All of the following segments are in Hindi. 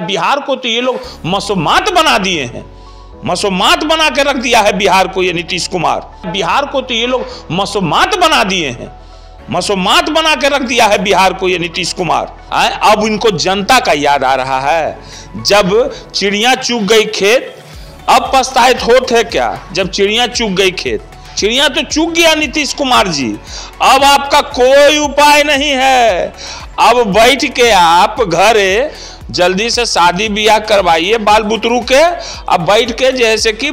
बिहार को तो ये लोग मसोमात बना दिए हैं, मसोमात बना के रख दिया है बिहार को ये नीतीश कुमार। बिहार को तो ये लोग मसोमात बना दिए हैं, मसोमात बना के रख दिया है बिहार को ये नीतीश कुमार। अब इनको जनता का याद आ रहा है। जब चिड़िया चुग गई खेत अब पछतायत होते हैं क्या? जब चिड़िया चुग गई खेत, चिड़िया तो चुग गया नीतीश कुमार जी। अब आपका कोई उपाय नहीं है। अब बैठ के आप घर जल्दी से शादी ब्याह करवाइए बाल बुतरू के। अब बैठ के जैसे कि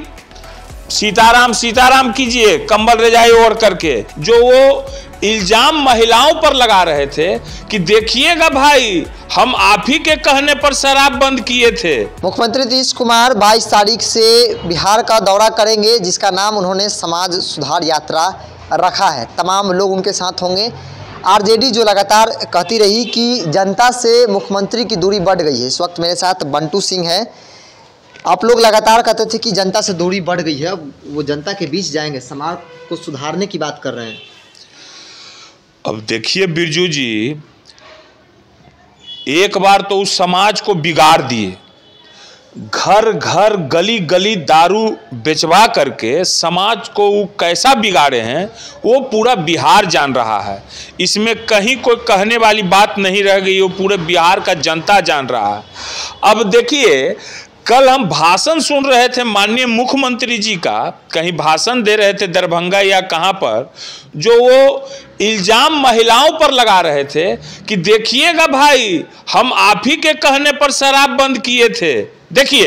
सीताराम सीताराम कीजिए कंबल रजाई ओढ़ करके। जो वो इल्जाम महिलाओं पर लगा रहे थे कि देखिएगा भाई हम आप ही के कहने पर शराब बंद किए थे। मुख्यमंत्री नीतीश कुमार 22 तारीख से बिहार का दौरा करेंगे, जिसका नाम उन्होंने समाज सुधार यात्रा रखा है। तमाम लोग उनके साथ होंगे। आरजेडी जो लगातार कहती रही कि जनता से मुख्यमंत्री की दूरी बढ़ गई है, इस वक्त मेरे साथ बंटू सिंह है। आप लोग लगातार कहते थे कि जनता से दूरी बढ़ गई है, वो जनता के बीच जाएंगे, समाज को सुधारने की बात कर रहे हैं। अब देखिए बिरजू जी, एक बार तो उस समाज को बिगाड़ दिए, घर घर गली गली दारू बेचवा करके समाज को वो कैसा बिगाड़े हैं वो पूरा बिहार जान रहा है। इसमें कहीं कोई कहने वाली बात नहीं रह गई, वो पूरे बिहार का जनता जान रहा है। अब देखिए कल हम भाषण सुन रहे थे माननीय मुख्यमंत्री जी का, कहीं भाषण दे रहे थे दरभंगा या कहाँ पर, जो वो इल्जाम महिलाओं पर लगा रहे थे कि देखिएगा भाई हम आप ही के कहने पर शराब बंद किए थे। देखिए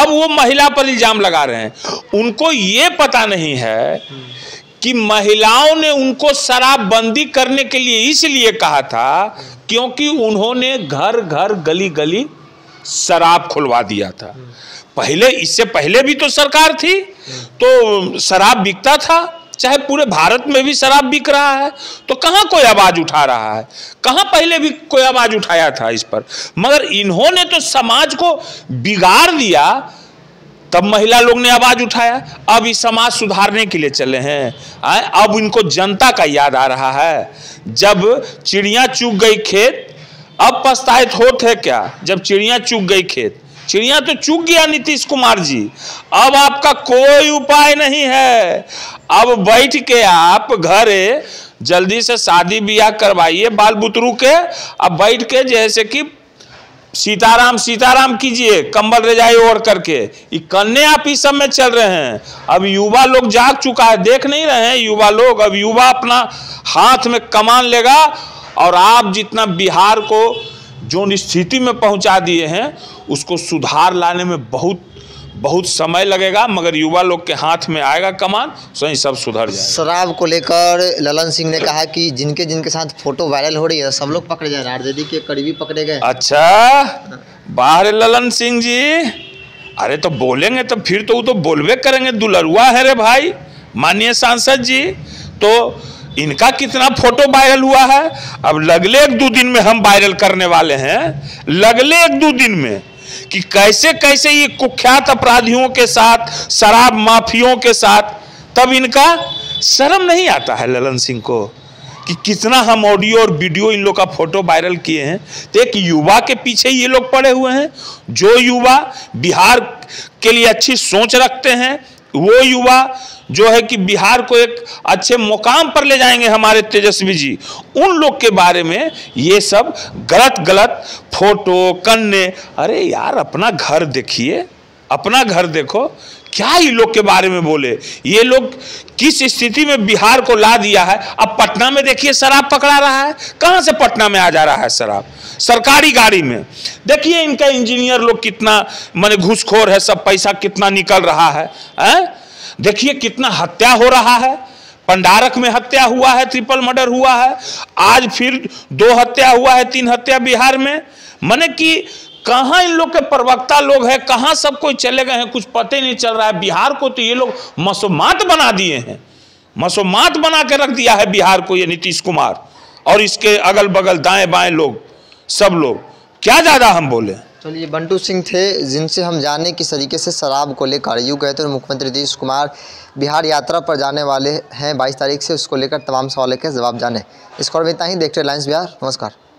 अब वो महिला पर इल्जाम लगा रहे हैं। उनको ये पता नहीं है कि महिलाओं ने उनको शराबबंदी करने के लिए इसलिए कहा था क्योंकि उन्होंने घर घर गली गली शराब खुलवा दिया था। पहले, इससे पहले भी तो सरकार थी तो शराब बिकता था, चाहे पूरे भारत में भी शराब बिक रहा है, तो कहाँ कोई आवाज उठा रहा है? कहाँ पहले भी कोई आवाज उठाया था इस पर? मगर इन्होंने तो समाज को बिगाड़ दिया, तब महिला लोग ने आवाज उठाया। अब इस समाज सुधारने के लिए चले हैं। अब इनको जनता का याद आ रहा है। जब चिड़िया चुग गई खेत अब पछतायत होते हैं क्या? जब चिड़िया चुग गई खेत, चिड़िया तो चुग गया नीतीश कुमार जी। अब आपका कोई उपाय नहीं है। अब बैठ के आप घर जल्दी से शादी ब्याह करवाइए बाल बुतरू के। अब बैठ के जैसे कि सीताराम सीताराम कीजिए कंबल रजाई ओढ़ करके, ये कन्या आप इस सब में चल रहे हैं। अब युवा लोग जाग चुका है, देख नहीं रहे हैं युवा लोग। अब युवा अपना हाथ में कमान लेगा और आप जितना बिहार को जो स्थिति में पहुंचा दिए हैं उसको सुधार लाने में बहुत बहुत समय लगेगा, मगर युवा लोग के हाथ में आएगा कमान, सही सब सुधर जाएगा। शराब को लेकर ललन सिंह ने कहा कि जिनके जिनके साथ फोटो वायरल हो रही है सब लोग पकड़े जाए, आरजेडी के करीबी पकड़े गए। अच्छा बाहर ललन सिंह जी, अरे तो बोलेंगे तो फिर तो वो तो बोलबे करेंगे। दुलरुआ है रे भाई माननीय सांसद जी, तो इनका कितना फोटो वायरल हुआ है। अब लगले एक दो दिन में हम वायरल करने वाले हैं, लगले एक दो दिन में, कि कैसे कैसे ये कुख्यात अपराधियों के साथ, शराब माफियों के साथ। तब इनका शर्म नहीं आता है ललन सिंह को कि कितना हम ऑडियो और वीडियो इन लोग का फोटो वायरल किए हैं। तो एक युवा के पीछे ये लोग पड़े हुए हैं। जो युवा बिहार के लिए अच्छी सोच रखते हैं, वो युवा जो है कि बिहार को एक अच्छे मुकाम पर ले जाएंगे हमारे तेजस्वी जी, उन लोग के बारे में ये सब गलत गलत फोटो कन्ने। अरे यार अपना घर देखिए, अपना घर देखो, क्या ये लोग के बारे में बोले। ये लोग किस स्थिति में बिहार को ला दिया है। अब पटना में देखिए शराब पकड़ा रहा है, कहाँ से पटना में आ जा रहा है शराब सरकारी गाड़ी में। देखिए इनका इंजीनियर लोग कितना माने घूसखोर है, सब पैसा कितना निकल रहा है। देखिए कितना हत्या हो रहा है, पंडारक में हत्या हुआ है, ट्रिपल मर्डर हुआ है, आज फिर 2 हत्या हुआ है, 3 हत्या बिहार में। माने कि कहाँ इन लोग के प्रवक्ता लोग हैं, कहाँ सब कोई चले गए हैं, कुछ पता ही नहीं चल रहा है। बिहार को तो ये लोग मसोमात बना दिए हैं, मसोमात बना के रख दिया है बिहार को ये नीतीश कुमार और इसके अगल बगल दाएं बाएं लोग, सब लोग। क्या ज़्यादा हम बोले। चलिए बंटू सिंह थे, जिनसे हम जाने किस तरीके से शराब को लेकर यूँ कहते हैं मुख्यमंत्री नीतीश कुमार बिहार यात्रा पर जाने वाले हैं 22 तारीख से, उसको लेकर तमाम सवालों के जवाब जाने। इस खबर में इतना ही। देखते लाइन्स बिहार, नमस्कार।